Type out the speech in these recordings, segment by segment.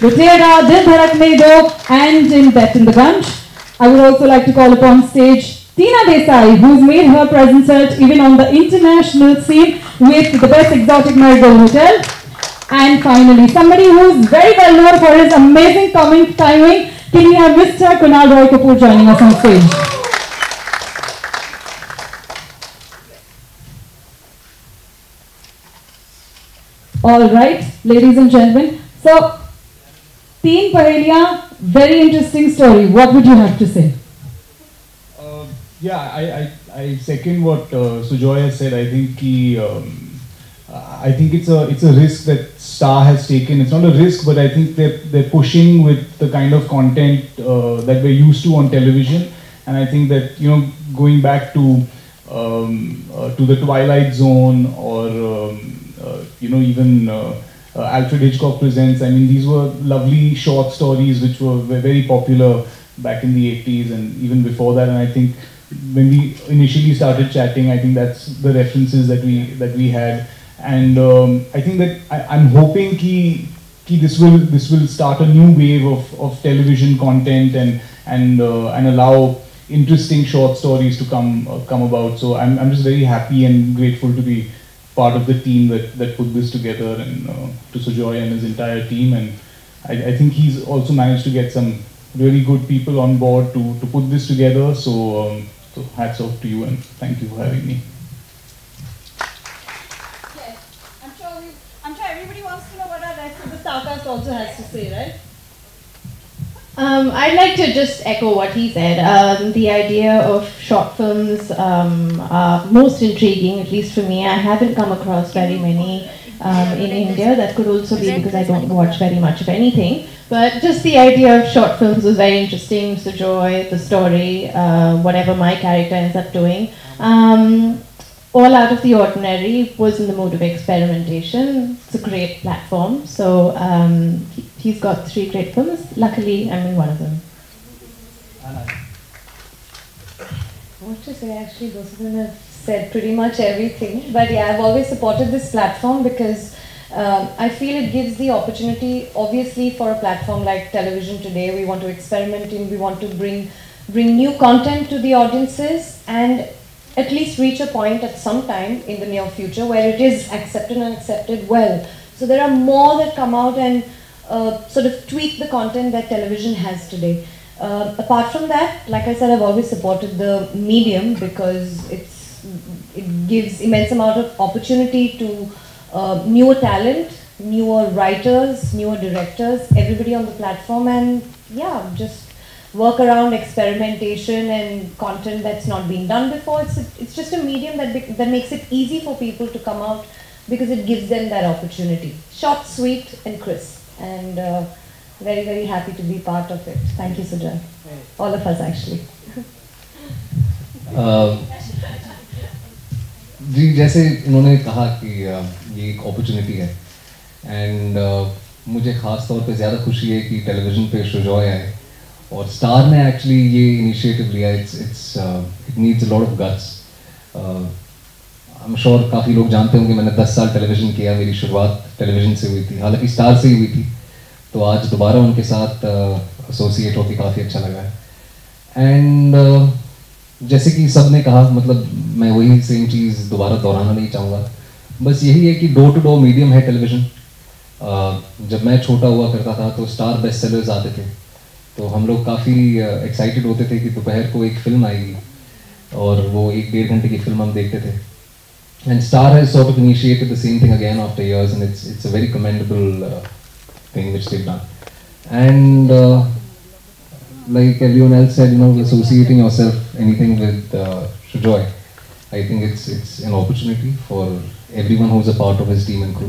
Ruthira Dil Dharakne Do and in Death in the Gunch. I would also like to call upon stage Tina Desai, who's made her presence felt even on the international scene with the best exotic marigold hotel. And finally, somebody who's very well known for his amazing comic timing, can we have Mr. Kunal Roy Kapoor joining us on stage? All right, ladies and gentlemen. So, Teen Pahelia, very interesting story. What would you have to say? I second what Sujoy has said. I think it's a risk that Star has taken. It's not a risk, but I think they're pushing with the kind of content that we're used to on television. And I think that, you know, going back to the Twilight Zone or Alfred Hitchcock Presents. I mean, these were lovely short stories which were very popular back in the 80s and even before that. And I think when we initially started chatting, I think that's the references that we had. And I think that I'm hoping ki this will start a new wave of television content and allow interesting short stories to come about. So I'm just very happy and grateful to be part of the team that put this together, and to Sujoy and his entire team. And I think he's also managed to get some really good people on board to put this together. So, so hats off to you, and thank you for having me. Yes, I'm sure everybody wants to know what our rest of the Star Plus also has to say, right? I'd like to just echo what he said. The idea of short films are most intriguing, at least for me. I haven't come across very many in India. That could also be because I don't watch very much of anything. But just the idea of short films was very interesting. Sujoy, the story, whatever my character ends up doing. All out of the ordinary, was in the mode of experimentation. It's a great platform. So he's got 3 great films. Luckily, I'm in one of them. What to say? Actually, those of them have said pretty much everything. But yeah, I've always supported this platform because I feel it gives the opportunity, obviously, for a platform like television today. We want to experiment in, we want to bring new content to the audiences, and at least reach a point at some time in the near future where it is accepted and accepted well. So there are more that come out and sort of tweak the content that television has today. Apart from that, like I said, I've always supported the medium because it gives immense amount of opportunity to newer talent, newer writers, newer directors, everybody on the platform, and yeah, just work around experimentation and content that's not been done before. It's just a medium that makes it easy for people to come out because it gives them that opportunity. Short, sweet and crisp, and very, very happy to be part of it. Thank you, Sujoy. All of us, actually. जी जैसे इन्होंने कहा कि ये एक opportunity है, and मुझे खास तौर पे ज़्यादा खुशी है कि television पे सुजॉय है और स्टार ने एक्चुअली ये इनिशिएटिव लिया. It needs a lot of guts. I am sure काफ़ी लोग जानते होंगे मैंने 10 साल टेलीविज़न किया. मेरी शुरुआत टेलीविज़न से हुई थी, हालांकि स्टार से ही हुई थी. तो आज दोबारा उनके साथ एसोसिएट होकर काफ़ी अच्छा लगा है. एंड जैसे कि सब ने कहा, मतलब मैं वही सेम चीज़ दोबारा दोहराना नहीं चाहूँगा. बस यही है कि डोर टू डोर मीडियम है टेलीविज़न. जब मैं छोटा हुआ करता था तो स्टार बेस्ट सेलर्स आते थे, तो हम लोग काफ़ी एक्साइटेड होते थे कि दोपहर को एक फ़िल्म आएगी और वो 1-1.5 घंटे की फिल्म हम देखते थे. And Star has sort of initiated the same thing again after years, and it's a very commendable thing which they have done. And like everyone else said, you know, associating yourself anything with Sujoy, I think it's an opportunity for everyone who is a part of his team and crew.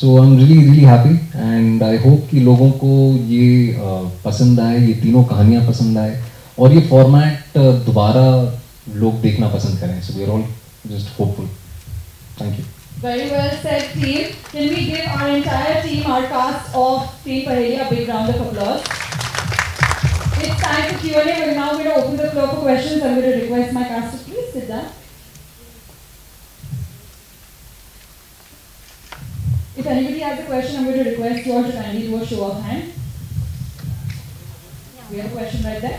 So I am really really happy, and I hope कि लोगों को ये पसंद आए, ये तीनों कहानियाँ पसंद आए, और ये फॉर्मेट दोबारा लोग देखना पसंद करें. So we are all just hopeful. Thank you. Very well said team. Can we give our entire team, our cast of team Paheliya, big round of applause. It's time for Q and A. We are now going to open the floor for questions. I am going to request my cast to please sit down. If anybody has a question, I'm going to request you all to kindly do a show of hand. We have a question right there.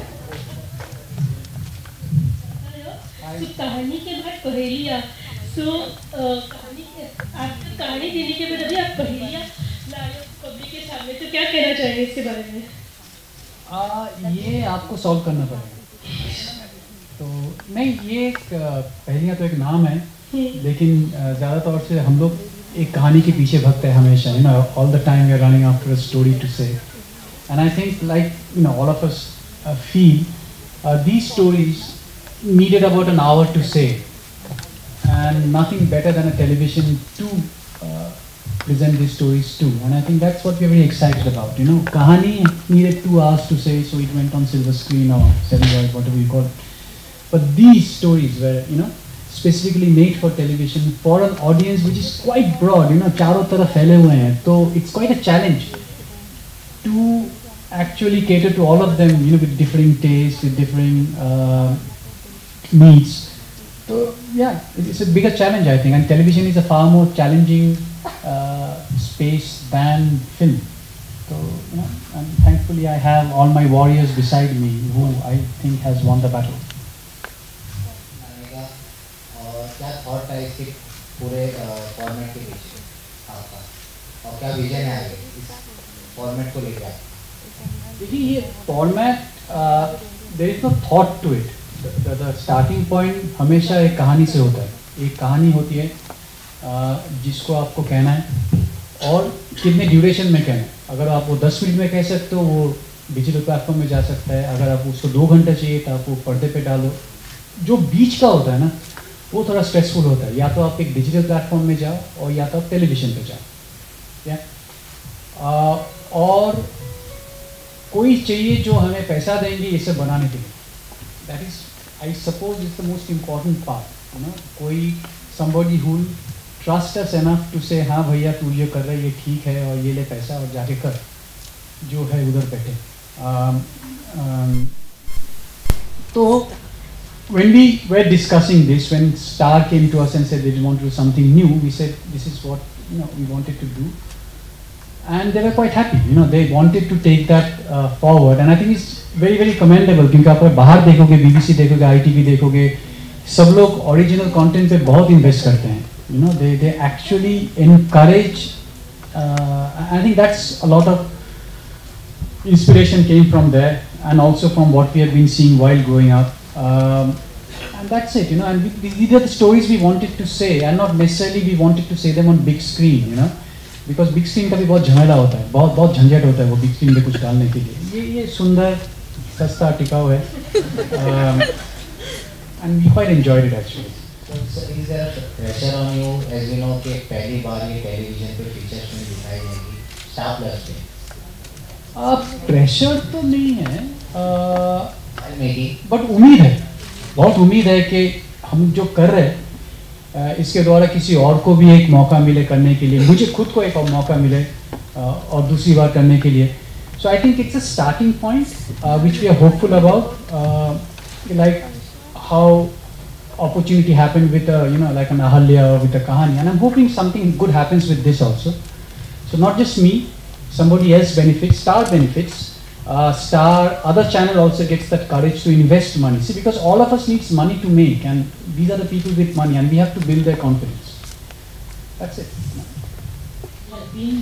Hello. Hi. So, कहानी के बाद पहेलिया. So, कहानी आपको कहानी देने के बाद अभी आप पहेलिया लाए पब्लिक के सामने, तो क्या कहना चाहेंगे इसके बारे में? ये आपको सॉल्व करना पड़ेगा. तो नहीं, ये पहेलिया तो एक नाम है, लेकिन ज़्यादातर से हम लोग एक कहानी के पीछे भगते हैं हमेशा. You know, all the time we are running after a story to say. And I think, like, you know, all of us feel these stories needed about an hour to say, and nothing better than a television to present these stories to. And I think that's what we're very excited about. You know, kahani needed 2 hours to say, so it went on silver screen or celluloid, whatever you call it. But these stories were, you know, specifically made for television for an audience which is quite broad. You know, चारों तरफ फैले हुए हैं, so it's quite a challenge to actually cater to all of them, you know, with differing tastes, with differing needs. So yeah, it's a bigger challenge, I think, and television is a far more challenging space than film. So, you know, and thankfully I have all my warriors beside me, who I think has won the battle. क्या thought है इसके पूरे format के पीछे आपका, और क्या vision है आगे इस format को लेकर? देखिए, ये format, there is no thought to it. The starting point हमेशा एक कहानी से होता है. एक कहानी होती है जिसको आपको कहना है, और कितने duration में कहना है. अगर आप वो 10 मिनट में कह सकते हो, वो digital platform में जा सकता है. अगर आप उसको 2 घंटे चाहिए, तो आप वो पर्दे पे डालो. जो बीच का होता है ना, वो थोड़ा स्ट्रेसफुल होता है. या तो आप एक डिजिटल प्लेटफॉर्म में जाओ, और या तो आप टेलीविज़न पे जाओ, या और कोई चाहिए जो हमें पैसा देंगे इसे बनाने के लिए. That is, I suppose, is the most important part. You know, कोई somebody who trust us enough to say, हाँ भैया तू ये कर रहा है, ये ठीक है, और ये ले पैसा और जाके कर जो है उधर बैठे. तो when we were discussing this, when Star came to us and said they want to do something new, we said this is what, you know, we wanted to do, and they were quite happy. You know, they wanted to take that forward, and I think it's very, very commendable. क्योंकि आप बाहर देखोगे, BBC देखोगे, ITV देखोगे, सब लोग original content पे बहुत invest करते हैं. You know, they actually encourage. I think that's a lot of inspiration came from there, and also from what we have been seeing while growing up. And that's it, you know. And these are the stories we wanted to say, and not necessarily we wanted to say them on big screen, you know, because big screen का भी बहुत झमेला होता है, बहुत झंझट होता है वो big screen में कुछ डालने के लिए. ये सुंदर, सस्ता, टिकाऊ है. And we quite enjoyed it actually. So is there pressure on you, as we know कि पहली बार ये television पे features में दिखाई देंगी Star Plus पे? Pressure तो नहीं है, बट उम्मीद है, बहुत उम्मीद है कि हम जो कर रहे हैं इसके द्वारा किसी और को भी एक मौका मिले करने के लिए, मुझे खुद को एक और मौका मिले और दूसरी बार करने के लिए. So I think it's a starting point which we are hopeful about, like how opportunity happen with, you know, like an Ahalya और with a Kahaani. And I am hoping something good happens with this also. So not just me, somebody else benefits, Star benefits. Star, other channel also gets that courage to invest money. See, because all of us needs money to make, and these are the people with money, and we have to build their confidence. That's it. Yeah, being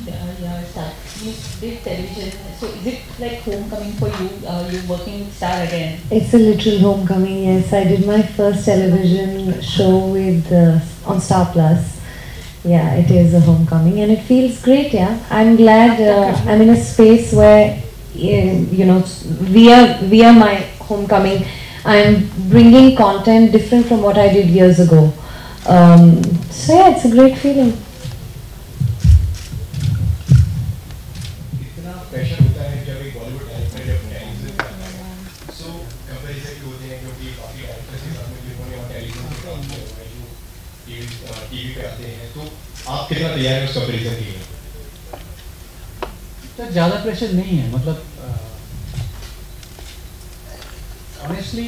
Star, you did television, so is it like homecoming for you? You're working with Star again. It's a literal homecoming. Yes, I did my first television show with on Star Plus. Yeah, it is a homecoming, and it feels great. Yeah, I'm glad I'm in a space where, you know, we are my homecoming. I'm bringing content different from what I did years ago. So yeah, it's a great feeling. इतना pressure होता है जब एक Bollywood actor जब television पे आता है, so comparison भी होते हैं क्योंकि काफी actors के सामने भी होने और television पे आते हैं, जो TV पे आते हैं, तो आप कितना तैयार हैं उस comparison के लिए? तो ज़्यादा प्रेशर नहीं है, मतलब honestly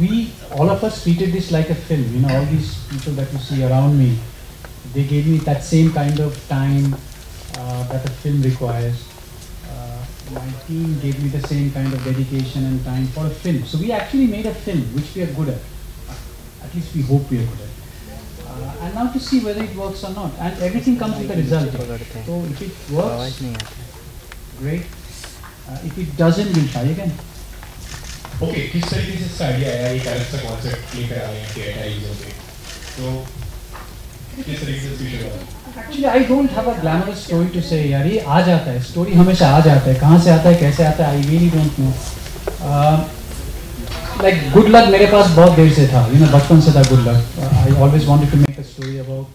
we all of us treated this like a film. You know, all these people that you see around me, they gave me that same kind of time, that a film requires. My team gave me the same kind of dedication and time for a film. So we actually made a film, which we are good at. At least we hope we are good at. And now to see whether it works or not. And everything comes with the result. So if it works, great. If it doesn't, we'll try again. Okay, किस तरीके से इसका idea आया ये character concept ले कर आए हैं कि ऐसा use होते हैं. So किस तरीके से इसकी शुरुआत? Actually, I don't have a glamorous story to say. यार ये आ जाता है. Story हमेशा आ जाता है. कहाँ से आता है? कैसे आता है? I really don't know. Like good luck मेरे पास बहुत देर से था. You know, बचपन से था good luck. I always wanted to make a story about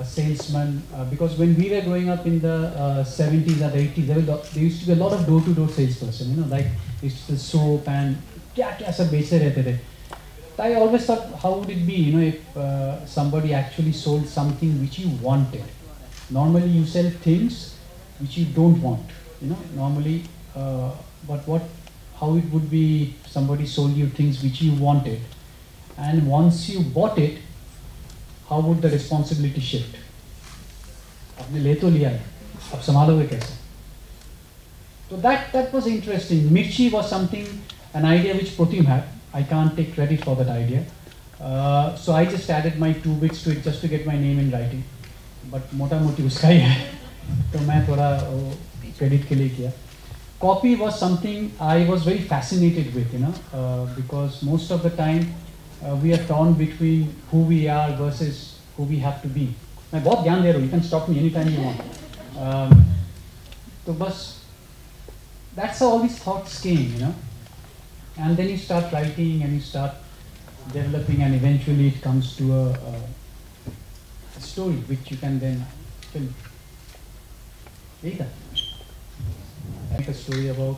a salesman because when we were growing up in the 70s or the 80s, there used to be a lot of door-to-door salesperson. You know, like it's the soap and क्या सब बेचते रहते थे. I always thought, how would it be, you know, if somebody actually sold something which you wanted? Normally, you sell things which you don't want, you know. Normally, but how it would be? Somebody sold you things which you wanted, and once you bought it, how would the responsibility shift? आपने ले तो लिया है, अब संभालोगे कैसे? So that was interesting. Mirchi was something, an idea which Pratim had. I can't take credit for that idea. So I just added my 2 bits to it just to get my name in writing. But मोटा मोटी उसका ही है. तो मैं थोड़ा credit के लिए किया. Copy was something I was very fascinated with, you know, because most of the time we are torn between who we are versus who we have to be. मैं बहुत ज्ञान दे रहा हूँ. You can stop me anytime you want. तो बस that's how all these thoughts came, you know. And then you start writing and you start developing, and eventually it comes to a story which you can then film. Like a story about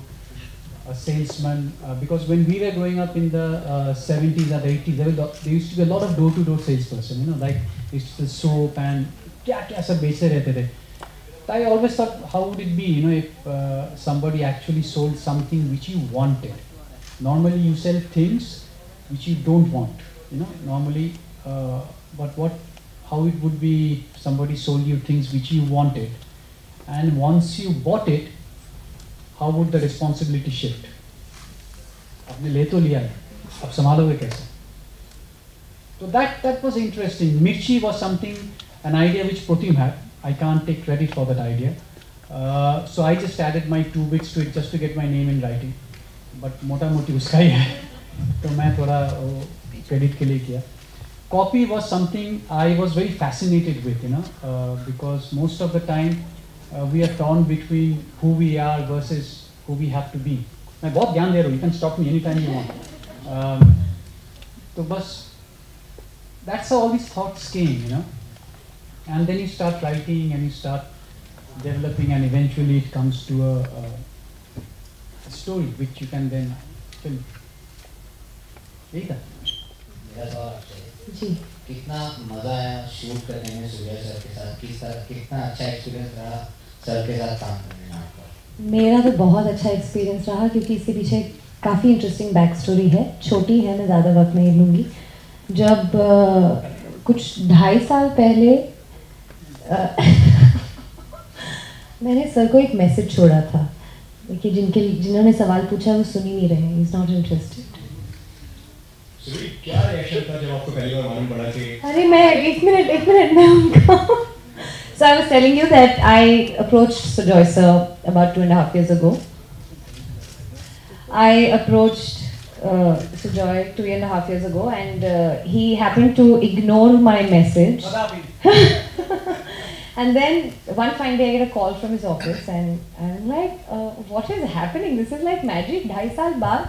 a salesman, because when we were growing up in the 70s or the 80s, there used to be a lot of door-to-door salesperson. You know, like it's the soap and क्या सब बेचते रहते थे. I always thought, how would it be, you know, if somebody actually sold something which you wanted? Normally, you sell things which you don't want, you know. Normally, but how it would be? Somebody sold you things which you wanted, and once you bought it, how would the responsibility shift? आपने ले तो लिया है, अब संभालोगे कैसे? So that was interesting. Mirchi was something, an idea which Pratim had. I can't take credit for that idea. So I just added my 2 bits to it just to get my name in writing. But मोटा मोटी उसका ही है. तो मैं थोड़ा credit के लिए किया. Copy was something I was very fascinated with, you know, because most of the time we are torn between who we are versus who we have to be. मैं बहुत ज्ञान दे रहा हूँ. You can stop me anytime you want. तो बस that's how all these thoughts came, you know. And then you start writing and you start developing, and eventually it comes to a story which you can then film. ठीक है? मेरा सवाल आपसे जी कितना मजा आया शूट करने में सुजय सर के साथ कि सर कितना अच्छा एक्सपीरियंस रहा सर के साथ काम करने में आपका मेरा तो बहुत अच्छा एक्सपीरियंस रहा क्योंकि इसके पीछे काफी इंटरेस्टिंग बैक स्टोरी है छोटी है मैं ज़्यादा वक्त नहीं लूँगी जब कुछ 2.5 साल पहले मैंने सर को एक मैसेज छोड़ा था कि जिन्होंने सवाल पूछा वो सुन ही नहीं रहे हैं. He's not interested. सुबह क्या रिएक्शन था जब आपको पहली बार मालूम पड़ा कि अरे मैं एक मिनट मैं उनका So I was telling you that I approached Sujoy sir about 2.5 years ago. I approached Sujoy 2.5 years ago, and he happened to ignore my message. And then one fine day, I get a call from his office, and I'm like, "What is happening? This is like magic." 2.5 साल बाद,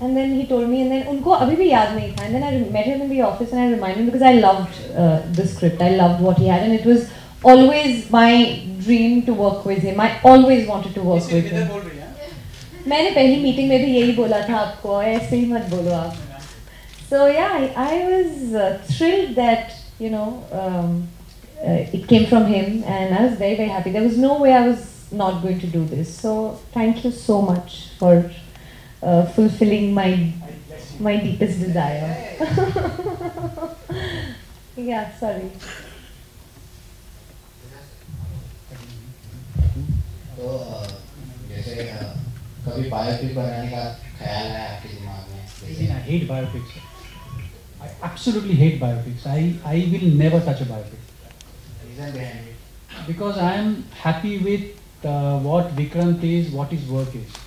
and then he told me, and then उनको अभी भी याद नहीं था. And then I met him in the office, and I reminded him because I loved the script. I loved what he had, and it was always my dream to work with him. I always wanted to work with him. मैंने पहली meeting में भी यही बोला था आपको ऐसे ही मत बोलो आप. So yeah, I was thrilled that you know it came from him, and I was very, very happy. There was no way I was not going to do this. So thank you so much for fulfilling my deepest desire. Yeah, sorry. कभी biopic बनाने का ख्याल है आपके दिमाग में? I hate biopics. I absolutely hate biopics. I will never touch a biopic. Reason behind it? Because I am happy with what Vikrant is, what his work is.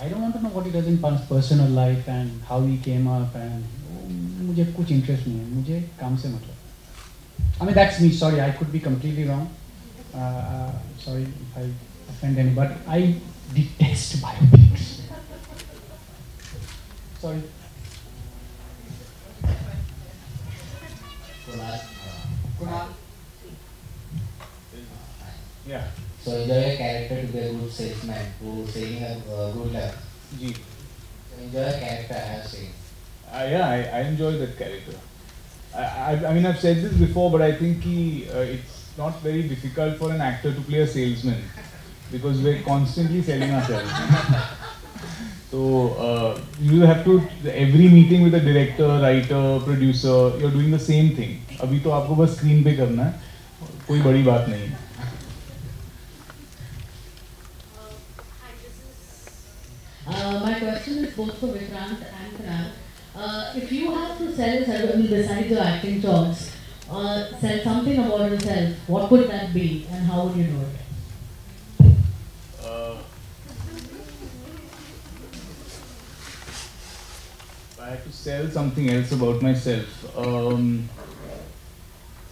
I don't want to know what he does in personal life and how he came up and मुझे कुछ interest नहीं है. मुझे काम से मतलब. I mean that's me. Sorry, I could be completely wrong. Sorry if I offend anybody, but I detest biopics. Sorry. Kunal. Yeah. So enjoy a character to be a good salesman, who saying good luck. Ji. So enjoy a character I have seen. Yeah, I enjoy that character. I mean I've said this before, but I think he it's not very difficult for an actor to play a salesman because we're constantly selling ourselves. So you have to every meeting with a director, writer, producer, you're doing the same thing. अभी तो आपको बस screen पे करना है, कोई बड़ी बात नहीं है. My question is both for Vikrant and Kunal. If you have to sell yourself, I mean, besides your acting jobs, sell something about yourself, what would that be and how would you do it? If I had to sell something else about myself,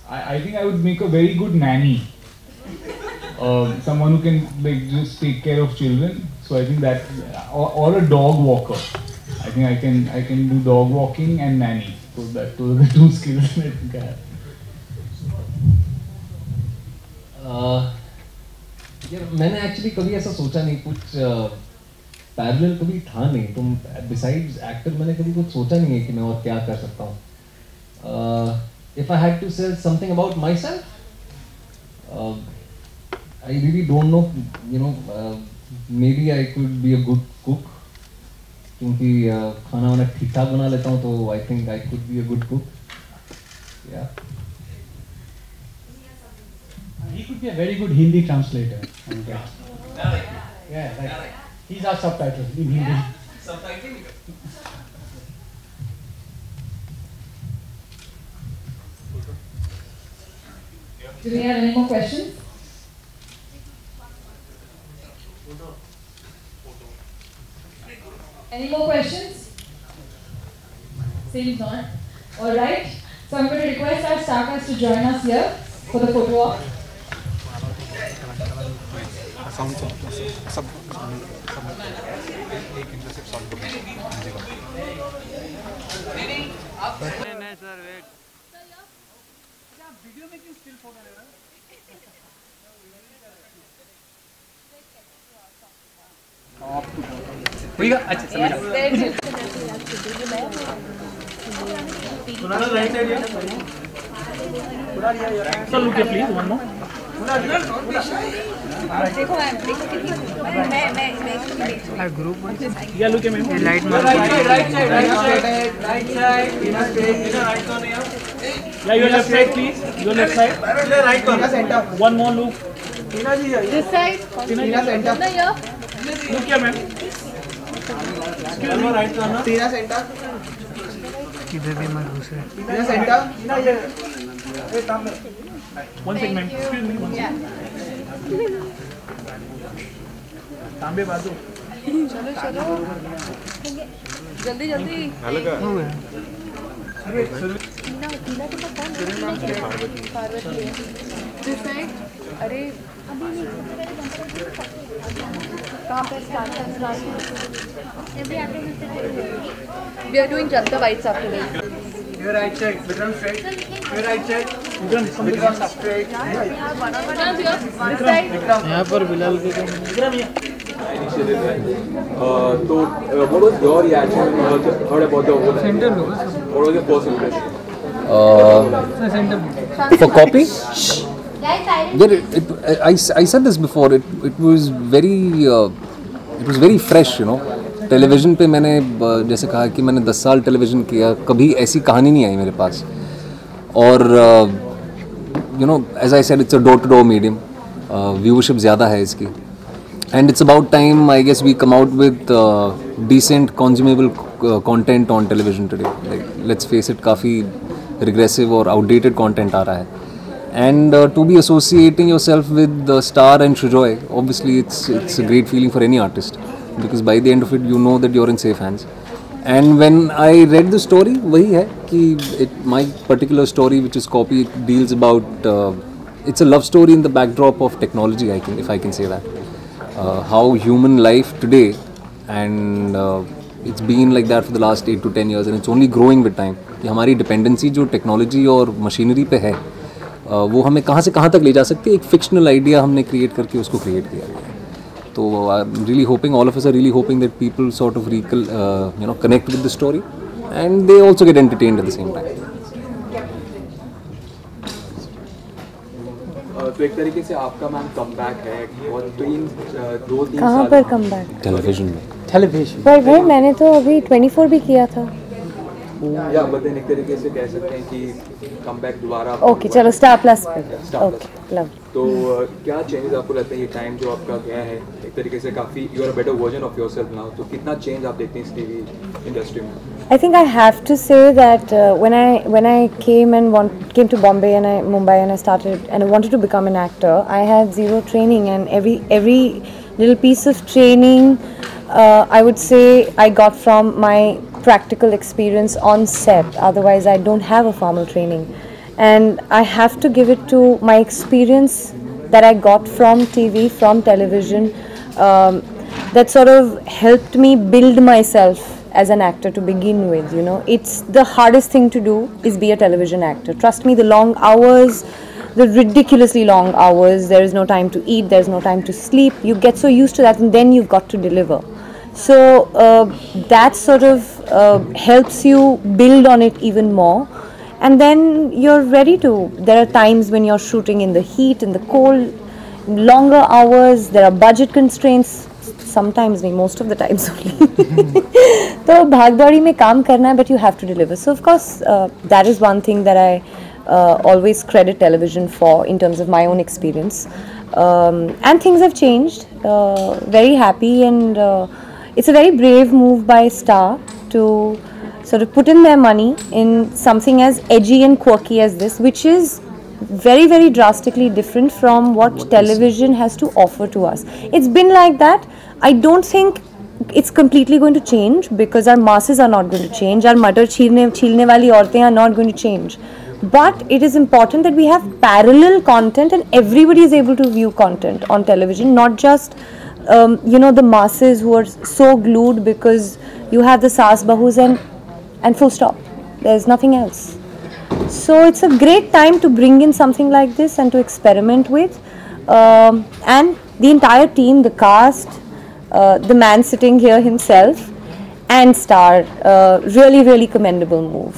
I think I would make a very good nanny. Someone who can like just take care of children. So I think that, or a dog walker. I think I can do dog walking and nanny. So that those are the two skills that I think I have. Yeah, मैंने actually कभी ऐसा सोचा नहीं कुछ parallel कभी था नहीं. तुम besides actor मैंने कभी कुछ सोचा नहीं है कि मैं और क्या कर सकता हूँ. If I had to say something about myself, I really don't know. You know, maybe I could be a good cook. क्योंकि खाना वाला ठीक-ठाक बना लेता हूँ तो I think I could be a good cook. Yeah. He could be a very good Hindi translator. Yeah, like he's our subtitle in Hindi. Subtitle. Do we have any more questions? Any more questions? Seems not. All right. So I'm going to request our staffers to join us here for the photo walk. Video making still photo. Look at this. Look here, ma'am. Right corner. Tina center. Kidhar bhi mar dusra. Tina center. Tina ye. Hey, tam. One second, ma'am. Excuse me. Tambe bazu. Chalo, chalo. Jaldi, jaldi. Halga. Arey, Tina, Tina ko pata. Parvati. This side. Arey. We are doing just the whites after this. Your right side, Vikram straight. Your right side, Vikram straight. So, what was your reaction when you heard about the whole center? What was your first impression? For copy? I said this before. It was very fresh, you know. Television पे मैंने जैसे कहा कि मैंने 10 साल television किया, कभी ऐसी कहानी नहीं आई मेरे पास. और you know, as I said, it's a door-to-door medium. Viewership ज़्यादा है इसकी. And it's about time, I guess, we come out with decent, consumable content on television today. Like, let's face it, काफी regressive or outdated content आ रहा है. And to be associating yourself with Star and Sujoy, obviously, it's a great feeling for any artist, because by the end of it, you know that you're in safe hands. And when I read the story, वही है कि my particular story, which is copied, deals about it's a love story in the backdrop of technology. if I can say that. How human life today, and it's been like that for the last 8 to 10 years, and it's only growing with time. कि हमारी dependency जो technology और machinery पे है, वो हमें कहाँ से कहाँ तक ले जा सकती है. एक fictional idea हमने create करके उसको create किया. So I'm really hoping, all of us are really hoping that people sort of connect with the story, and they also get entertained at the same time. तो एक तरीके से आपका ma'am comeback है और दो तीन कहाँ पर कमबैक? टेलीविजन में. टेलीविजन पर भाई मैंने तो अभी 24 भी किया था. या बदले एक तरीके से कह सकते हैं कि कमबैक दोबारा. ओके चलो स्टार प्लस पे. Okay love. तो क्या चेंजेस आपको लगता है ये टाइम जो आपका गया है एक तरीके से काफी you are a better version of yourself now, तो कितना चेंज आप देखते हैं इस टीवी इंडस्ट्री में? I think I have to say that when I came to Bombay and Mumbai and I started and I wanted to become an actor, I had zero training, and every little piece of training I would say I got from my practical experience on set. Otherwise, I don't have a formal training, and I have to give it to my experience that I got from TV, from television, that sort of helped me build myself as an actor to begin with. You know, it's the hardest thing to do is be a television actor. Trust me, the long hours, the ridiculously long hours, there is no time to eat, there is no time to sleep. You get so used to that, and then you've got to deliver. So that sort of helps you build on it even more, and then you're ready to. There are times when you're shooting in the heat, in the cold, longer hours. There are budget constraints. Sometimes, नहीं, most of the times only. तो भागदौड़ी में काम करना है, but you have to deliver. So of course, that is one thing that I always credit television for in terms of my own experience. And things have changed. Very happy and. It's a very brave move by Star to sort of put in their money in something as edgy and quirky as this, which is very, very drastically different from what television has to offer to us. It's been like that. I don't think it's completely going to change, because our masses are not going to change. Our madar chhilne wali aurtein are not going to change. But it is important that we have parallel content, and everybody is able to view content on television, not just the masses who are so glued, because you have the saas bahus and full stop. There's nothing else. So it's a great time to bring in something like this and to experiment with. And the entire team, the cast, the man sitting here himself, and Star, really, really commendable move.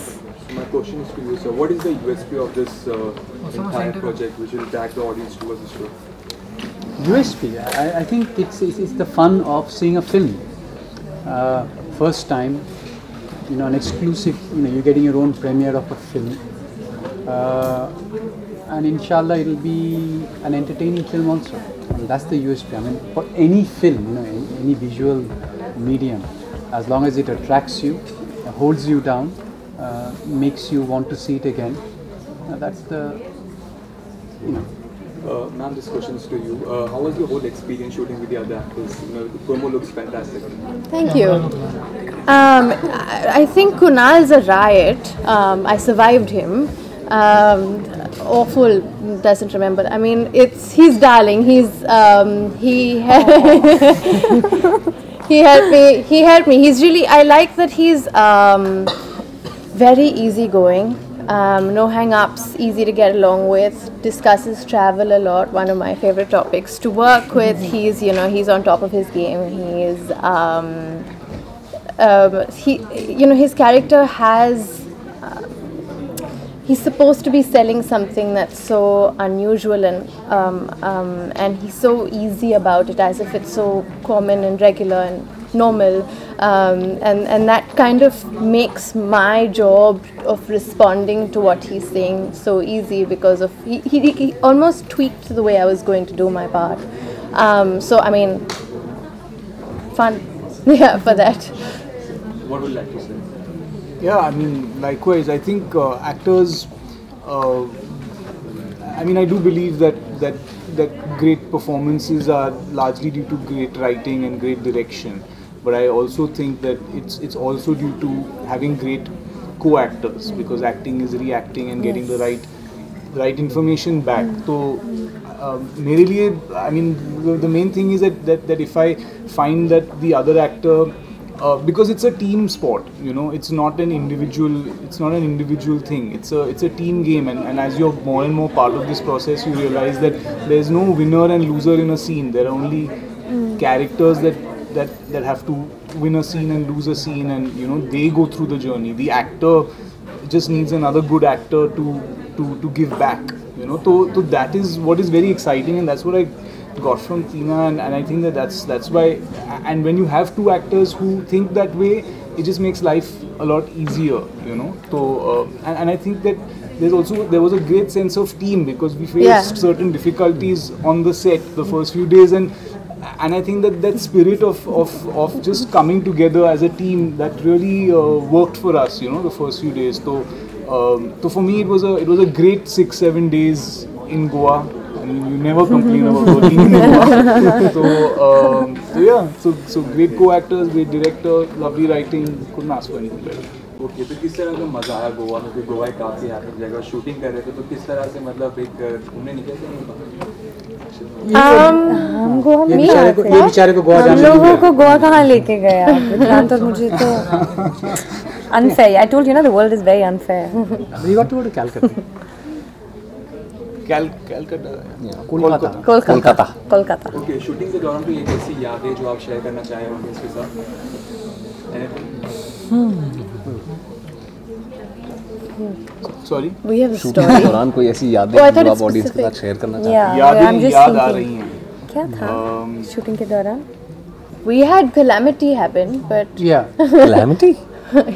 My question is to you, sir. What is the USP of this entire project which will drag the audience towards the show? USP, I think it's the fun of seeing a film first time, an exclusive, you're getting your own premiere of a film, and inshallah it'll be an entertaining film also. And that's the USP. I mean, for any film, any visual medium, as long as it attracts you, holds you down, makes you want to see it again, that's the, ma'am, this question is to you. How was your whole experience shooting with the other actors? The promo looks fantastic. Thank you. I think Kunal's a riot. I survived him. Awful, doesn't remember. I mean, he's darling. He helped me. He's really. I like that he's very easygoing. No hang-ups, easy to get along with, discusses travel a lot, one of my favorite topics to work with. He's, he's on top of his game. He is, his character has, he's supposed to be selling something that's so unusual, and he's so easy about it, as if it's so common and regular and normal, and that kind of makes my job of responding to what he's saying so easy, because of he almost tweaked the way I was going to do my part, So I mean, fun, yeah, for that. What would you like to say? Yeah, I mean, likewise, I think actors, I mean, I do believe that great performances are largely due to great writing and great direction. But I also think that it's also due to having great co-actors, because acting is reacting and getting the right information back. So, mere liye, I mean, the main thing is that if I find that the other actor, because it's a team sport, you know, it's not an individual thing. It's a team game, and as you're more and more part of this process, you realize that there's no winner and loser in a scene. There are only characters that have to win a scene and lose a scene, and you know, they go through the journey. The actor just needs another good actor to give back, you know. So that is what is very exciting, and that's what I got from Tina, and I think that's why. And when you have two actors who think that way, it just makes life a lot easier, you know. So and I think that there was a great sense of team, because we faced certain difficulties on the set the first few days, and I think that spirit of just coming together as a team, that really worked for us, you know, the first few days. So, for me, it was a great 6-7 days in Goa. I mean, you never complain about working in Goa. So great co-actors, great director, lovely writing. Couldn't ask for anything better. Okay, so किस तरह का मजा आया गोवा में? क्योंकि गोवा काफी यात्रा जगह, शूटिंग कर रहे थे, तो किस तरह से मतलब एक घूमने निकले? ये बेचारे को गोवा जाने लोगों को गोवा कहाँ लेके गया? विक्रांत और मुझे तो unfair. I told you, the world is very unfair. You got to go to Calcutta. Calcutta. Yeah. Kolkata. Okay, shooting के दौरान तो ये कैसी यादें जो आप शेयर करना चाहें होंगे इसके साथ? Sorry. We have a story. के दौरान कोई ऐसी यादें जो आप audience के साथ share करना चाहते हैं? यादें याद आ रही हैं. क्या था? Shooting के दौरान? We had calamity happen, but yeah. Calamity?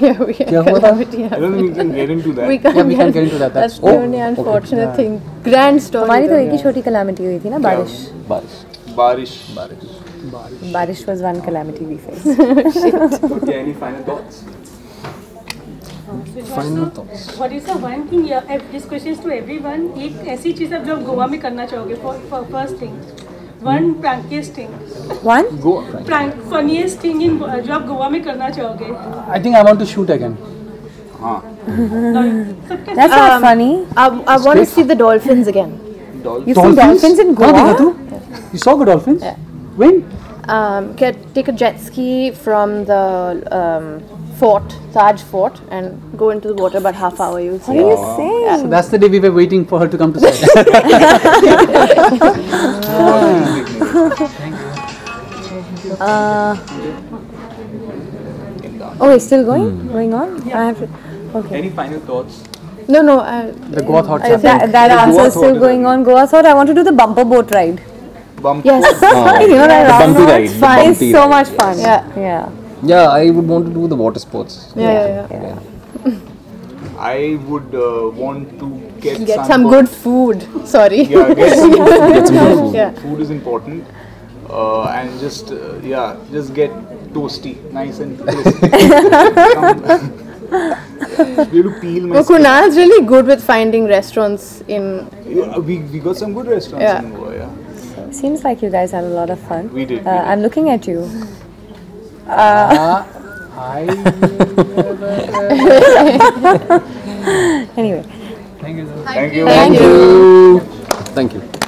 Yeah, we had calamity happen. I don't think we can get into that. We can't get into that. That's the only unfortunate thing. Grand story. हमारी तो एक ही छोटी calamity हुई थी ना, बारिश. Barish was one calamity we faced. Okay, any final thoughts? Final thoughts. What is the one thing? This question is to everyone. एक ऐसी चीज़ आप जो गोवा में करना चाहोगे for first thing, one prankiest thing. One? Prank, funniest thing in जो आप गोवा में करना चाहोगे. I think I want to shoot again. हाँ. That's not funny. I want to see the dolphins again. You've seen dolphins in Goa? देखा तू? You saw the dolphins? Yeah. When? Take a jet ski from the Taj Fort and go into the water about half hour. You'll see. What are you saying? So that's the day we were waiting for her to come to set. Oh, it's still going on? Yeah. I have to, okay. Any final thoughts? No. The Goa thoughts. That answer is still going on. Goa thought. I want to do the bumper boat ride. Yes, it's so much fun. Yeah, I would want to do the water sports. Yeah. I would want to get some good food. Sorry. Yeah, get some good food. Yeah. Food is important, and just get toasty, nice and toasty. Kunal's really good with finding restaurants in. Yeah, we got some good restaurants in Goa. Yeah. Seems like you guys had a lot of fun. We did. I'm looking at you. Anyway. Thank you. Thank you.